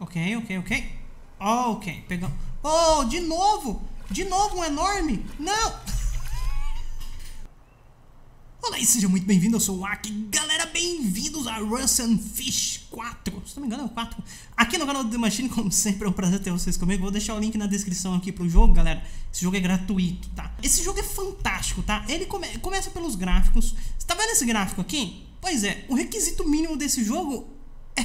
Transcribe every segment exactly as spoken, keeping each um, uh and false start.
Ok, ok, ok. Ok, pegamos. Oh, de novo! De novo um enorme! Não! Olá e seja muito bem-vindo, eu sou o Aki. Galera, bem-vindos a Russian Fish quatro. Se não me engano é o quatro. Aqui no canal do WoodInTheMachine, como sempre, é um prazer ter vocês comigo. Vou deixar o link na descrição aqui pro jogo, galera. Esse jogo é gratuito, tá? Esse jogo é fantástico, tá? Ele come começa pelos gráficos. Você tá vendo esse gráfico aqui? Pois é, o requisito mínimo desse jogo é...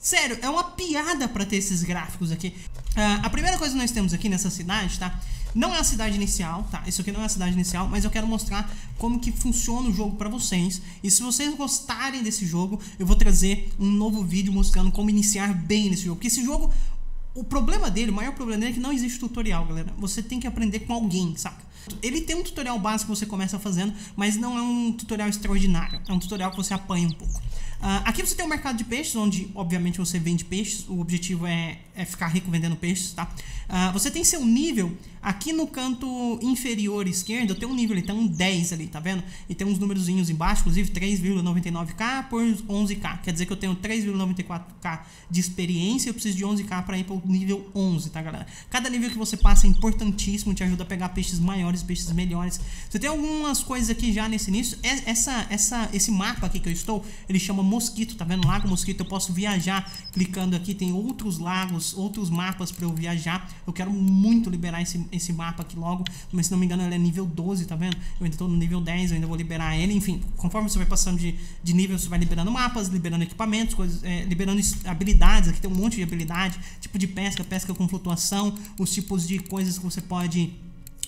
Sério, é uma piada pra ter esses gráficos aqui. Uh, a primeira coisa que nós temos aqui nessa cidade, tá? Não é a cidade inicial, tá? Isso aqui não é a cidade inicial, mas eu quero mostrar como que funciona o jogo pra vocês. E se vocês gostarem desse jogo, eu vou trazer um novo vídeo mostrando como iniciar bem nesse jogo. Porque esse jogo, o problema dele, o maior problema dele é que não existe tutorial, galera. Você tem que aprender com alguém, saca? Ele tem um tutorial básico que você começa fazendo, mas não é um tutorial extraordinário. É um tutorial que você apanha um pouco. Uh, aqui você tem o mercado de peixes, onde obviamente você vende peixes. O objetivo é, é ficar rico vendendo peixes, tá? Uh, você tem seu nível. Aqui no canto inferior esquerdo eu tenho um nível, ele tem um dez ali, tá vendo? E tem uns númerozinhos embaixo, inclusive três vírgula noventa e nove K por onze K. Quer dizer que eu tenho três vírgula noventa e quatro K de experiência. Eu preciso de onze K para ir para o nível onze, tá, galera? Cada nível que você passa é importantíssimo, te ajuda a pegar peixes maiores, peixes melhores. Você tem algumas coisas aqui já nesse início. Essa, essa, esse mapa aqui que eu estou, ele chama Mosquito, tá vendo? Lago Mosquito. Eu posso viajar clicando aqui, tem outros lagos, outros mapas pra eu viajar. Eu quero muito liberar esse, esse mapa aqui logo, mas se não me engano ele é nível doze, tá vendo? Eu ainda tô no nível dez, eu ainda vou liberar ele. Enfim, conforme você vai passando de, de nível, você vai liberando mapas, liberando equipamentos, coisas, é, liberando habilidades. Aqui tem um monte de habilidade, tipo de pesca, pesca com flutuação, os tipos de coisas que você pode...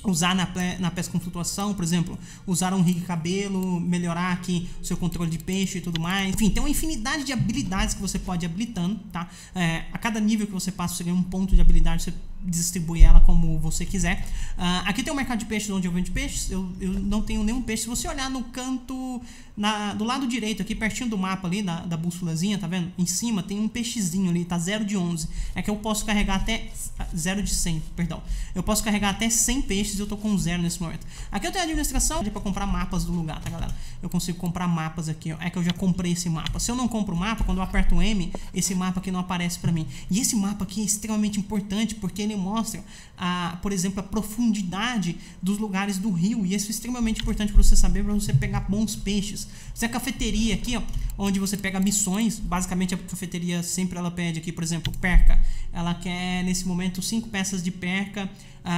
usar na, na pesca com flutuação, por exemplo, usar um rig cabelo, melhorar aqui o seu controle de peixe e tudo mais. Enfim, tem uma infinidade de habilidades que você pode ir habilitando, tá? É, a cada nível que você passa, você ganha um ponto de habilidade, você distribui ela como você quiser. Uh, aqui tem o mercado de peixes, onde eu vendo peixes. Eu, eu não tenho nenhum peixe. Se você olhar no canto, na, do lado direito aqui, pertinho do mapa ali, da, da bússolazinha, tá vendo? Em cima tem um peixezinho ali, tá zero de onze. É que eu posso carregar até... zero de cem, perdão. Eu posso carregar até cem peixes e eu tô com zero nesse momento. Aqui eu tenho a administração, é pra comprar mapas do lugar, tá, galera? Eu consigo comprar mapas aqui, ó. É que eu já comprei esse mapa. Se eu não compro o mapa, quando eu aperto o M, esse mapa aqui não aparece pra mim. E esse mapa aqui é extremamente importante, porque ele mostra, a, por exemplo, a profundidade dos lugares do rio. E isso é extremamente importante para você saber, para você pegar bons peixes. Essa é a cafeteria aqui, ó, onde você pega missões. Basicamente a cafeteria sempre ela pede aqui, por exemplo, perca. Ela quer nesse momento cinco peças de perca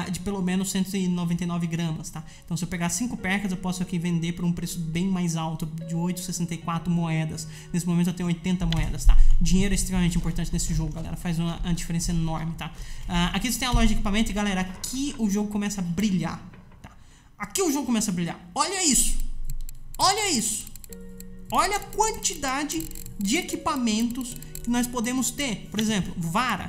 uh, de pelo menos cento e noventa e nove gramas, tá? Então se eu pegar cinco percas eu posso aqui vender por um preço bem mais alto, de oito vírgula sessenta e quatro moedas. Nesse momento eu tenho oitenta moedas, tá? Dinheiro é extremamente importante nesse jogo, galera. Faz uma, uma diferença enorme, tá? Uh, aqui você tem a loja de equipamento e, galera, aqui o jogo começa a brilhar, tá? Aqui o jogo começa a brilhar. Olha isso! Olha isso! Olha a quantidade de equipamentos que nós podemos ter. Por exemplo, vara.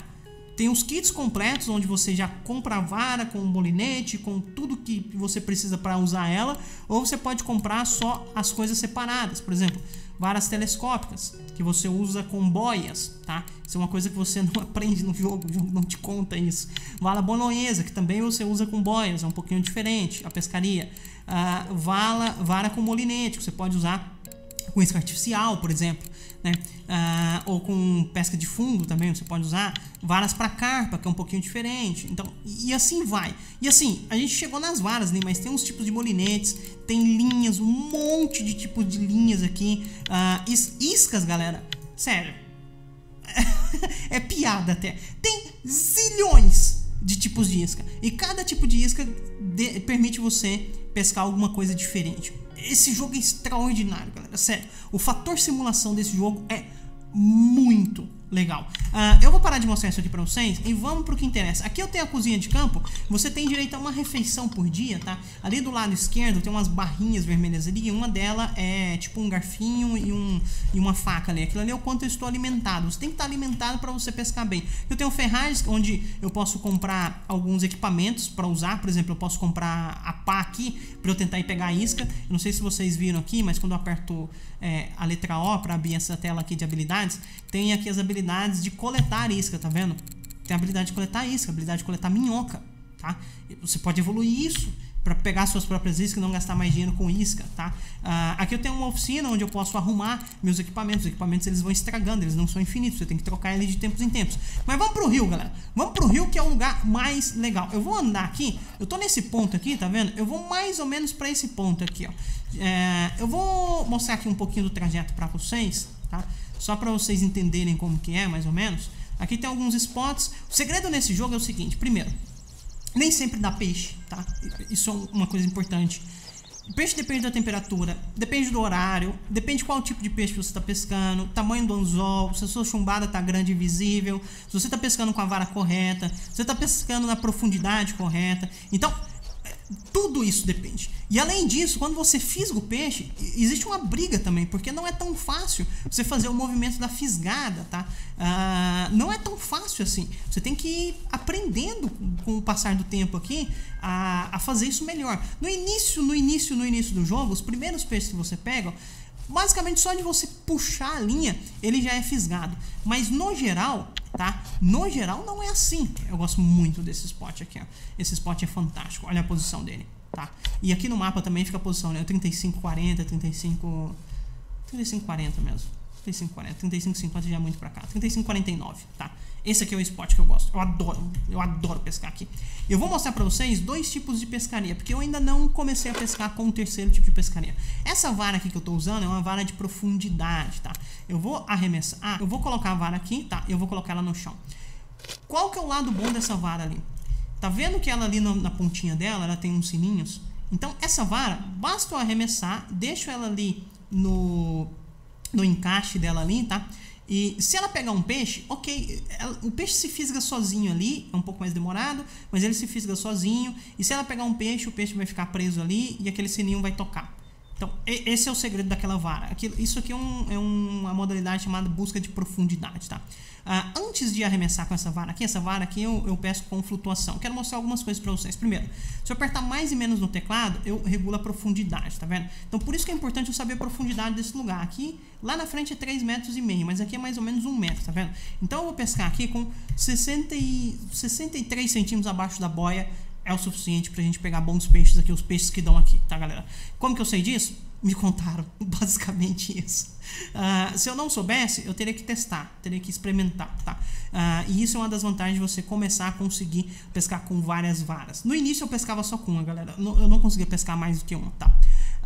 Tem os kits completos, onde você já compra a vara com o molinete, com tudo que você precisa para usar ela. Ou você pode comprar só as coisas separadas. Por exemplo, varas telescópicas, que você usa com boias, tá? Isso é uma coisa que você não aprende no jogo, o jogo não te conta isso. Vala bolonhesa, que também você usa com boias, é um pouquinho diferente a pescaria. Ah, vala, vara com molinete, que você pode usar com isca artificial, por exemplo, né? Ah, ou com pesca de fundo também você pode usar. Varas para carpa, que é um pouquinho diferente. Então, e assim vai. E assim, a gente chegou nas varas, né? Mas tem uns tipos de molinetes, tem linhas, um monte de tipos de linhas aqui. Ah, is, iscas, galera, sério. É piada até. Tem zilhões de tipos de isca. E cada tipo de isca de, permite você pescar alguma coisa diferente. Esse jogo é extraordinário, galera, sério. O fator simulação desse jogo é muito legal. Uh, eu vou parar de mostrar isso aqui pra vocês e vamos pro que interessa. Aqui eu tenho a cozinha de campo. Você tem direito a uma refeição por dia, tá? Ali do lado esquerdo tem umas barrinhas vermelhas ali. Uma delas é tipo um garfinho e, um, e uma faca ali. Aquilo ali é o quanto eu estou alimentado. Você tem que estar alimentado pra você pescar bem. Eu tenho ferragens, onde eu posso comprar alguns equipamentos pra usar. Por exemplo, eu posso comprar a pá aqui pra eu tentar ir pegar a isca. Eu não sei se vocês viram aqui, mas quando eu aperto é, a letra O pra abrir essa tela aqui de habilidades, tem aqui as habilidades de coletar isca, tá vendo? Tem a habilidade de coletar isca, a habilidade de coletar minhoca, tá? Você pode evoluir isso. para pegar suas próprias iscas e não gastar mais dinheiro com isca, tá? Uh, aqui eu tenho uma oficina onde eu posso arrumar meus equipamentos. Os equipamentos eles vão estragando, eles não são infinitos, você tem que trocar ele de tempos em tempos. Mas vamos pro rio, galera. Vamos pro rio, que é o lugar mais legal. Eu vou andar aqui, eu tô nesse ponto aqui, tá vendo? Eu vou mais ou menos pra esse ponto aqui, ó. É, eu vou mostrar aqui um pouquinho do trajeto pra vocês, tá? Só pra vocês entenderem como que é, mais ou menos. Aqui tem alguns spots. O segredo nesse jogo é o seguinte: primeiro, nem sempre dá peixe, tá? Isso é uma coisa importante. O peixe depende da temperatura, depende do horário, depende qual tipo de peixe você está pescando, tamanho do anzol, se a sua chumbada está grande e visível, se você está pescando com a vara correta, se você está pescando na profundidade correta. Então, tudo isso depende. E além disso, quando você fisga o peixe, existe uma briga também, porque não é tão fácil você fazer o movimento da fisgada, tá? Ah, não é tão fácil assim. Você tem que ir aprendendo com o passar do tempo aqui a, a fazer isso melhor. No início, no início, no início do jogo, os primeiros peixes que você pega, basicamente só de você puxar a linha, ele já é fisgado. Mas no geral, tá? No geral não é assim. Eu gosto muito desse spot aqui, ó. Esse spot é fantástico, olha a posição dele, tá? E aqui no mapa também fica a posição, né? trinta e cinco, quarenta, trinta e cinco, trinta e cinco, quarenta mesmo. Trinta e cinco, quarenta, trinta e cinco, cinquenta já é muito pra cá. Trinta e cinco, quarenta e nove, tá? Esse aqui é o spot que eu gosto, eu adoro, eu adoro pescar aqui. Eu vou mostrar pra vocês dois tipos de pescaria, porque eu ainda não comecei a pescar com o terceiro tipo de pescaria. Essa vara aqui que eu tô usando é uma vara de profundidade, tá? Eu vou arremessar, ah, eu vou colocar a vara aqui, tá? Eu vou colocar ela no chão. Qual que é o lado bom dessa vara ali? Tá vendo que ela ali na, na pontinha dela, ela tem uns sininhos? Então essa vara, basta eu arremessar, deixo ela ali no, no encaixe dela ali, tá? E se ela pegar um peixe, ok, ela, o peixe se fisga sozinho ali, é um pouco mais demorado, mas ele se fisga sozinho. E se ela pegar um peixe, o peixe vai ficar preso ali e aquele sininho vai tocar. Então, esse é o segredo daquela vara. Aquilo, isso aqui é, um, é uma modalidade chamada busca de profundidade, tá? Ah, antes de arremessar com essa vara aqui, essa vara aqui eu, eu peço com flutuação. Quero mostrar algumas coisas pra vocês. Primeiro, se eu apertar mais e menos no teclado, eu regulo a profundidade, tá vendo? Então, por isso que é importante eu saber a profundidade desse lugar. Aqui, lá na frente é três metros e meio, mas aqui é mais ou menos um metro, tá vendo? Então, eu vou pescar aqui com sessenta e três centímetros abaixo da boia. É o suficiente pra gente pegar bons peixes aqui, os peixes que dão aqui, tá, galera? Como que eu sei disso? Me contaram, basicamente isso. Uh, se eu não soubesse, eu teria que testar, teria que experimentar, tá? Uh, e isso é uma das vantagens de você começar a conseguir pescar com várias varas. No início eu pescava só com uma, galera. Eu não conseguia pescar mais do que uma, tá?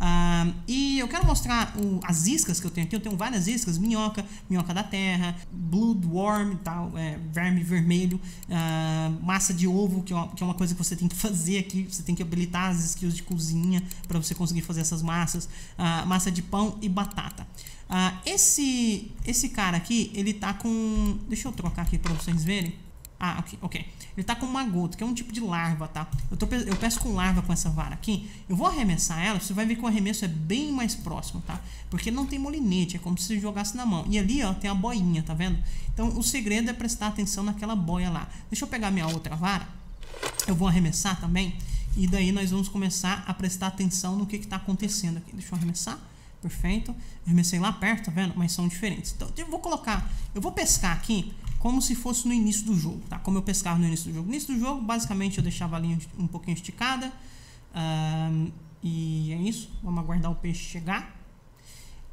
Uh, e eu quero mostrar o, as iscas que eu tenho aqui. Eu tenho várias iscas: minhoca, minhoca da terra, bloodworm, tal, é, verme vermelho, uh, massa de ovo, que é, uma, que é uma coisa que você tem que fazer aqui. Você tem que habilitar as skills de cozinha para você conseguir fazer essas massas, uh, massa de pão e batata. Uh, esse, esse cara aqui, ele tá com... Deixa eu trocar aqui para vocês verem. Ah, ok, ok. Ele tá com uma gota, que é um tipo de larva, tá? Eu, tô, eu pesco com larva com essa vara aqui. Eu vou arremessar ela, você vai ver que o arremesso é bem mais próximo, tá? Porque não tem molinete, é como se jogasse na mão. E ali, ó, tem a boinha, tá vendo? Então, o segredo é prestar atenção naquela boia lá. Deixa eu pegar minha outra vara. Eu vou arremessar também. E daí nós vamos começar a prestar atenção no que que tá acontecendo aqui. Deixa eu arremessar. Perfeito. Arremessei lá perto, tá vendo? Mas são diferentes. Então, eu vou colocar... Eu vou pescar aqui... como se fosse no início do jogo, tá? Como eu pescava no início do jogo. No início do jogo, basicamente, eu deixava a linha um pouquinho esticada. Um, e é isso. Vamos aguardar o peixe chegar.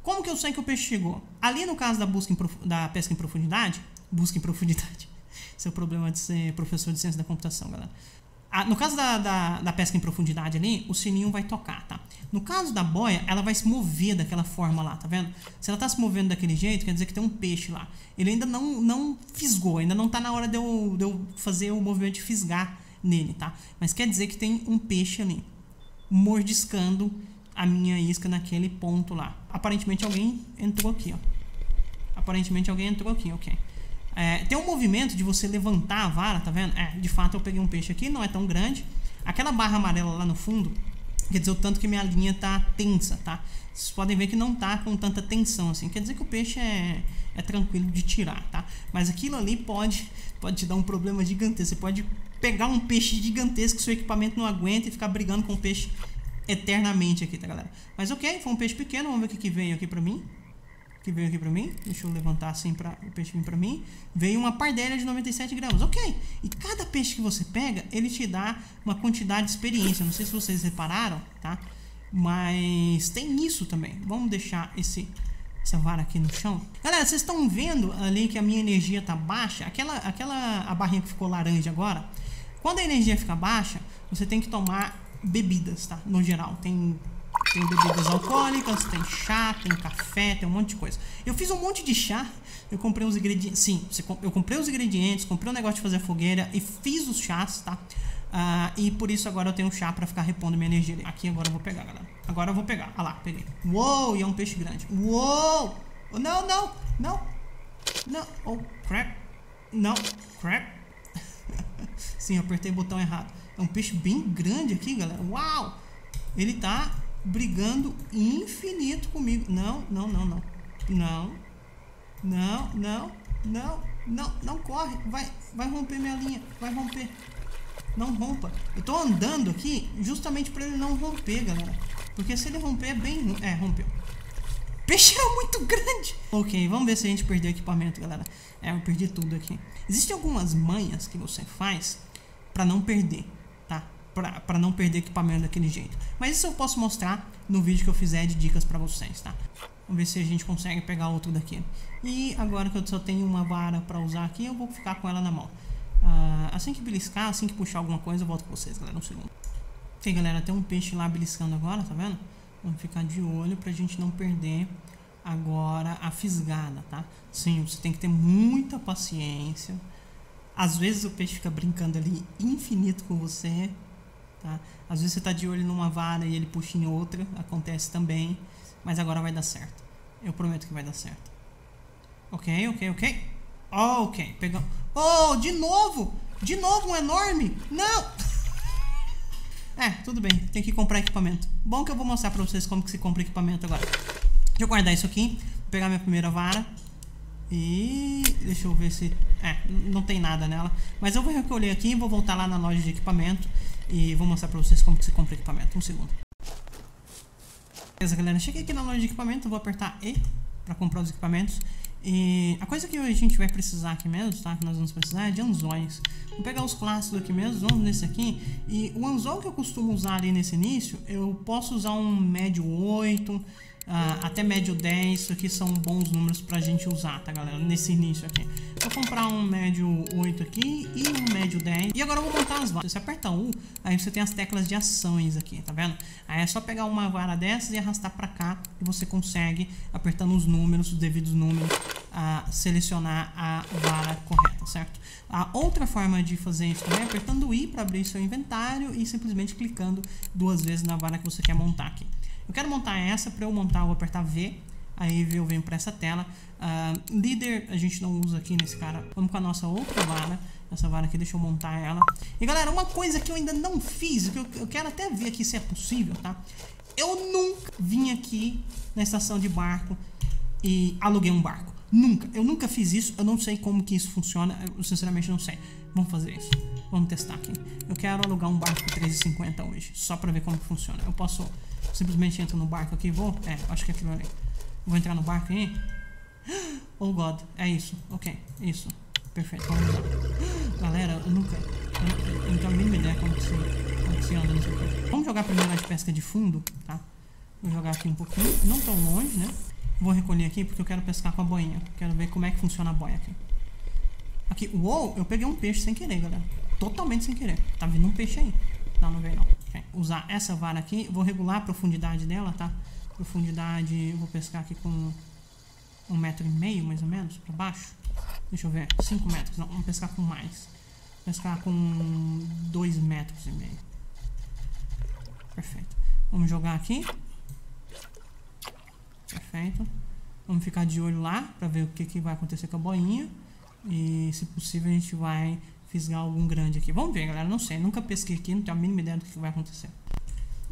Como que eu sei que o peixe chegou? Ali, no caso da, busca em prof... da pesca em profundidade... Busca em profundidade. Esse é o problema de ser professor de ciência da computação, galera. Ah, no caso da, da, da pesca em profundidade ali, o sininho vai tocar, tá? No caso da boia, ela vai se mover daquela forma lá, tá vendo? Se ela tá se movendo daquele jeito, quer dizer que tem um peixe lá. Ele ainda não, não fisgou, ainda não tá na hora de eu, de eu fazer o movimento de fisgar nele, tá? Mas quer dizer que tem um peixe ali, mordiscando a minha isca naquele ponto lá. Aparentemente alguém entrou aqui, ó. Aparentemente alguém entrou aqui, ok. É, tem um movimento de você levantar a vara, tá vendo? É, de fato eu peguei um peixe aqui, não é tão grande. Aquela barra amarela lá no fundo... Quer dizer o tanto que minha linha tá tensa, tá? Vocês podem ver que não tá com tanta tensão assim. Quer dizer que o peixe é, é tranquilo de tirar, tá? Mas aquilo ali pode, pode te dar um problema gigantesco. Você pode pegar um peixe gigantesco que seu equipamento não aguenta e ficar brigando com o peixe eternamente aqui, tá, galera? Mas ok, foi um peixe pequeno. Vamos ver o que, que veio aqui pra mim. O que veio aqui pra mim. Deixa eu levantar assim pra o peixe vir pra mim. Veio uma pardelha de noventa e sete gramas. Ok. E cada peixe que você pega, ele te dá uma quantidade de experiência. Não sei se vocês repararam, tá? Mas tem isso também. Vamos deixar esse... essa vara aqui no chão. Galera, vocês estão vendo ali que a minha energia tá baixa? Aquela, aquela a barrinha que ficou laranja agora. Quando a energia fica baixa, você tem que tomar bebidas, tá? No geral. Tem, tem bebidas alcoólicas, tem chá, tem café, tem um monte de coisa. Eu fiz um monte de chá. Eu comprei os ingredientes. Sim, eu comprei os ingredientes, comprei o um negócio de fazer a fogueira e fiz os chás, tá? Uh, e por isso agora eu tenho um chá pra ficar repondo minha energia ali. Aqui agora eu vou pegar, galera. Agora eu vou pegar. Ah lá, peguei. Uou, e é um peixe grande. Uou! Não, não, não. Não. Oh, crap. Não, crap. Sim, eu apertei o botão errado. É um peixe bem grande aqui, galera. Uau! Ele tá brigando infinito comigo. Não, não, não, não. Não. Não, não, não, não. Não corre. Vai, vai romper minha linha. Vai romper. Não rompa. Eu tô andando aqui justamente pra ele não romper, galera. Porque se ele romper é bem... É, rompeu. Peixe era muito grande. Ok, vamos ver se a gente perdeu equipamento, galera. É, eu perdi tudo aqui. Existem algumas manhas que você faz pra não perder, tá? Pra, pra não perder equipamento daquele jeito. Mas isso eu posso mostrar no vídeo que eu fizer de dicas pra vocês, tá? Vamos ver se a gente consegue pegar outro daqui. E agora que eu só tenho uma vara pra usar aqui, eu vou ficar com ela na mão. Uh, assim que beliscar, assim que puxar alguma coisa, eu volto com vocês, galera, um segundo. Ok, galera, tem um peixe lá beliscando agora, tá vendo? Vamos ficar de olho pra gente não perder agora a fisgada, tá? Sim, você tem que ter muita paciência. Às vezes o peixe fica brincando ali infinito com você, tá? Às vezes você tá de olho numa vara e ele puxa em outra, acontece também. Mas agora vai dar certo. Eu prometo que vai dar certo. Ok, ok, ok. Oh, ok, pegamos. Oh, de novo! De novo um enorme! Não! É, tudo bem, tem que comprar equipamento. Bom que eu vou mostrar pra vocês como que se compra equipamento agora. Deixa eu guardar isso aqui. Vou pegar minha primeira vara. E... deixa eu ver se... É, não tem nada nela. Mas eu vou recolher aqui e vou voltar lá na loja de equipamento. E vou mostrar pra vocês como que se compra equipamento. Um segundo. Beleza, galera, cheguei aqui na loja de equipamento. Vou apertar E pra comprar os equipamentos. E a coisa que a gente vai precisar aqui mesmo, tá? Que nós vamos precisar é de anzóis. Vou pegar os clássicos aqui mesmo, vamos nesse aqui. E o anzol que eu costumo usar ali nesse início, eu posso usar um médio oito, uh, até médio dez. Isso aqui são bons números pra gente usar, tá, galera? Nesse início aqui. Vou comprar um médio oito aqui e um médio dez. E agora eu vou montar as varas. Você aperta U, aí você tem as teclas de ações aqui, tá vendo? Aí é só pegar uma vara dessas e arrastar pra cá. E você consegue, apertando os números, os devidos números, a selecionar a vara correta, certo? A outra forma de fazer isso também é apertando I para abrir seu inventário e simplesmente clicando duas vezes na vara que você quer montar aqui. Eu quero montar essa, para eu montar eu vou apertar V, aí eu venho para essa tela. Uh, líder a gente não usa aqui nesse cara, vamos com a nossa outra vara, essa vara aqui, deixa eu montar ela. E galera, uma coisa que eu ainda não fiz, que eu, eu quero até ver aqui se é possível, tá? Eu nunca vim aqui na estação de barco e aluguei um barco. Nunca, eu nunca fiz isso, eu não sei como que isso funciona, eu sinceramente não sei. Vamos fazer isso, vamos testar aqui. Eu quero alugar um barco por três e cinquenta hoje, só pra ver como que funciona. Eu posso, simplesmente entro no barco aqui, vou, é, acho que é aquilo ali. Vou entrar no barco aí. Oh god, é isso, ok, isso, perfeito, vamos lá. Galera, eu nunca, eu, eu não tenho a mínima ideia como que se, como que se anda nisso aqui. Vamos jogar primeiro a de pesca de fundo, tá? Vou jogar aqui um pouquinho, não tão longe, né? Vou recolher aqui porque eu quero pescar com a boinha. Quero ver como é que funciona a boia aqui. Aqui, uou, eu peguei um peixe sem querer, galera. Totalmente sem querer. Tá vindo um peixe aí. Não, não veio não. Okay. Usar essa vara aqui. Vou regular a profundidade dela, tá? Profundidade, eu vou pescar aqui com um metro e meio, mais ou menos, pra baixo. Deixa eu ver, cinco metros. Não, vamos pescar com mais. Vou pescar com dois metros e meio. Perfeito. Vamos jogar aqui. Perfeito. Vamos ficar de olho lá pra ver o que, que vai acontecer com a boinha. E se possível a gente vai fisgar algum grande aqui. Vamos ver, galera, não sei, nunca pesquei aqui, não tenho a mínima ideia do que vai acontecer.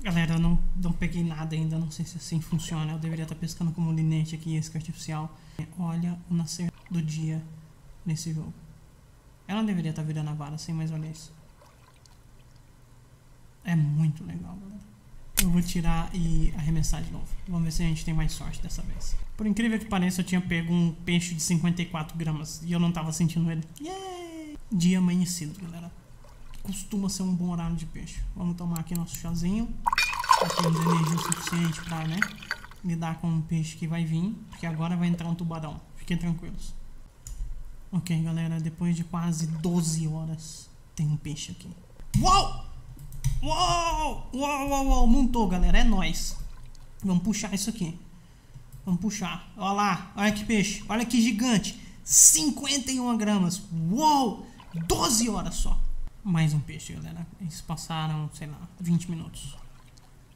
Galera, eu não, não peguei nada ainda, não sei se assim funciona. Eu deveria estar pescando com um linete aqui, isca artificial. Olha o nascer do dia nesse jogo. Ela não deveria estar virando a vara assim, mas olha isso. É muito legal, galera. eu vou tirar e arremessar de novo. Vamos ver se a gente tem mais sorte dessa vez. Por incrível que pareça, eu tinha pego um peixe de cinquenta e quatro gramas e eu não tava sentindo ele. Yay! Dia amanhecido, galera. Costuma ser um bom horário de peixe. Vamos tomar aqui nosso chazinho. Já temos energia suficiente pra, né, lidar com um peixe que vai vir, porque agora vai entrar um tubarão. Fiquem tranquilos. Ok, galera, depois de quase doze horas, tem um peixe aqui. Uou! Uou! Uou, uou, uou! Montou, galera, é nóis. Vamos puxar isso aqui. Vamos puxar. Olha lá, olha que peixe, olha que gigante. cinquenta e uma gramas. Uou! doze horas só. Mais um peixe, galera. Eles passaram, sei lá, vinte minutos.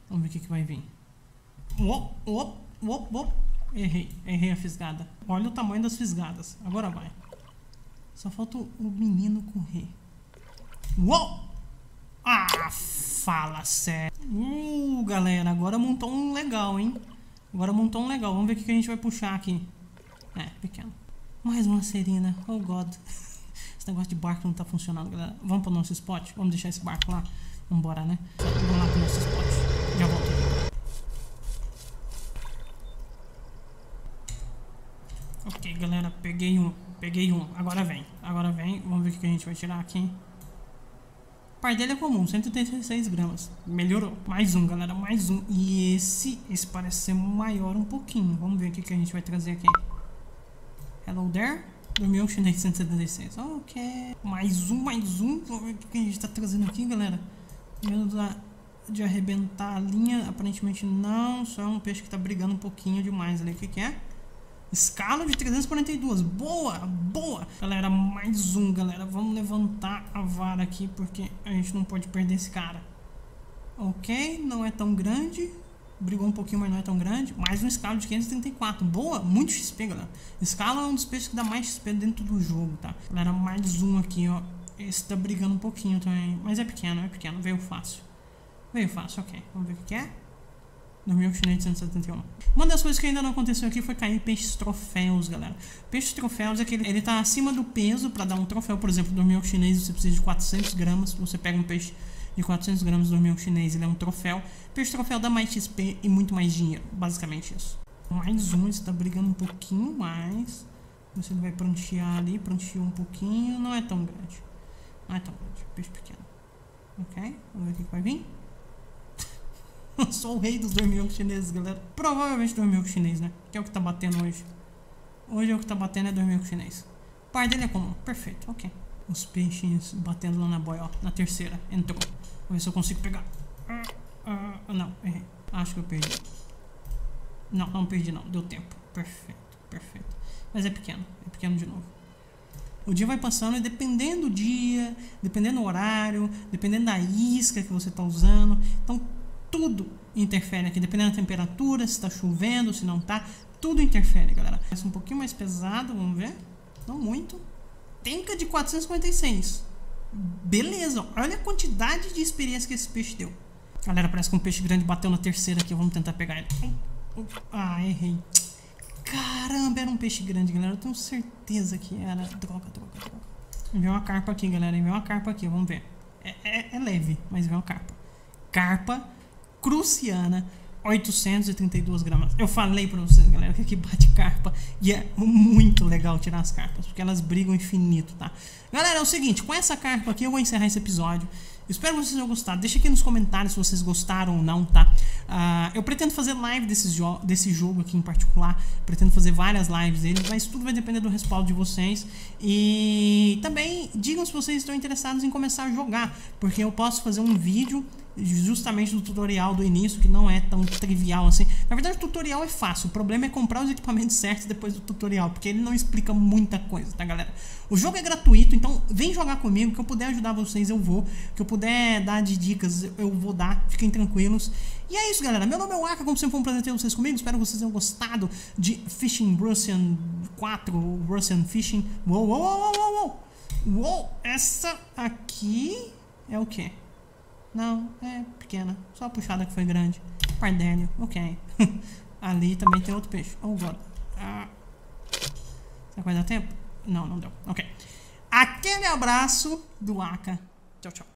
Vamos ver o que, que vai vir. Uou, uou, uou, uou. Errei, errei a fisgada. Olha o tamanho das fisgadas. Agora vai. Só falta o menino correr. Uou! Ah, fala sério. Uh, galera, agora montou um legal, hein? Agora montou um legal. Vamos ver o que, que a gente vai puxar aqui. É, pequeno. Mais uma serina. Oh, God. Esse negócio de barco não tá funcionando, galera. Vamos pro nosso spot? Vamos deixar esse barco lá? Vambora, né? Vamos lá pro nosso spot. Já volto. Ok, galera, peguei um, peguei um, agora vem, agora vem, vamos ver o que a gente vai tirar aqui. O par dele é comum, cento e oitenta e seis gramas, melhorou. Mais um, galera, mais um, e esse, esse parece ser maior um pouquinho, vamos ver o que a gente vai trazer aqui. Hello there, dormiu um chinês de cento e setenta e seis, ok. Mais um, mais um, vamos ver o que a gente tá trazendo aqui, galera. Menos de arrebentar a linha, aparentemente não, só é um peixe que tá brigando um pouquinho demais ali, o que que é? Escala de trezentos e quarenta e dois, boa, boa. Galera, mais um, galera. Vamos levantar a vara aqui, porque a gente não pode perder esse cara. Ok, não é tão grande. Brigou um pouquinho, mas não é tão grande. Mais um escala de quinhentos e trinta e quatro, boa, muito X P, galera. Escala é um dos peixes que dá mais X P dentro do jogo, tá? Galera, mais um aqui, ó. Esse tá brigando um pouquinho também, mas é pequeno, é pequeno, veio fácil. Veio fácil, ok, vamos ver o que é. dois mil cento e setenta e um. Uma das coisas que ainda não aconteceu aqui foi cair peixes troféus, galera. Peixes troféus é que ele, ele tá acima do peso para dar um troféu. Por exemplo, dormiu chinês, você precisa de quatrocentos gramas. Você pega um peixe de quatrocentos gramas do dormiu chinês, ele é um troféu. Peixe troféu dá mais X P e muito mais dinheiro. Basicamente isso. Mais um, ele tá brigando um pouquinho mais. Você vai pranchear ali, prancheou um pouquinho. Não é tão grande. Não é tão grande. Peixe pequeno. Ok, vamos ver o que vai vir. Sou o rei dos dormilhos chineses, galera. Provavelmente dormilho chinês, né? Que é o que tá batendo hoje. Hoje é o que tá batendo é dormilho chinês. O par dele é comum. Perfeito, ok. Os peixinhos batendo lá na boia, ó. Na terceira, entrou. Vou ver se eu consigo pegar. Ah, ah, não, errei. Acho que eu perdi. Não, não perdi não. Deu tempo. Perfeito, perfeito. Mas é pequeno. É pequeno de novo. O dia vai passando e dependendo do dia, dependendo do horário, dependendo da isca que você tá usando. Então... tudo interfere aqui, dependendo da temperatura, se tá chovendo, se não tá, tudo interfere, galera. Parece um pouquinho mais pesado, vamos ver. Não muito. Tenca de quatrocentos e cinquenta e seis. Beleza, olha a quantidade de experiência que esse peixe deu. Galera, parece que um peixe grande bateu na terceira aqui, vamos tentar pegar ele. Ah, errei. Caramba, era um peixe grande, galera, eu tenho certeza que era. Droga, droga, droga. Veio uma carpa aqui, galera, veio uma carpa aqui, vamos ver. É, é, é leve, mas veio uma carpa. Carpa... Cruciana, oitocentos e trinta e duas gramas. Eu falei pra vocês, galera, que aqui bate carpa. E é muito legal tirar as carpas, porque elas brigam infinito, tá? Galera, é o seguinte, com essa carpa aqui eu vou encerrar esse episódio. Espero que vocês tenham gostado. Deixa aqui nos comentários se vocês gostaram ou não, tá? Uh, eu pretendo fazer live desse, jo desse jogo aqui em particular. Pretendo fazer várias lives dele, mas tudo vai depender do respaldo de vocês. E também digam se vocês estão interessados em começar a jogar, porque eu posso fazer um vídeo justamente do tutorial do início, que não é tão trivial assim. Na verdade o tutorial é fácil, o problema é comprar os equipamentos certos depois do tutorial, porque ele não explica muita coisa, tá, galera? O jogo é gratuito, então vem jogar comigo, que eu puder ajudar vocês eu vou, que eu puder dar de dicas eu vou dar, fiquem tranquilos. E é isso, galera, meu nome é Waka, como sempre foi um prazer ter vocês comigo, espero que vocês tenham gostado de Fishing Russian quatro, Russian Fishing. Uou, uou, uou, uou, uou, uou, essa aqui é o quê? Não, é pequena. Só a puxada que foi grande. Pardélio, ok. Ali também tem outro peixe. Oh, God. Ah. Será que vai dar tempo? Não, não deu. Ok. Aquele abraço do Waka. Tchau, tchau.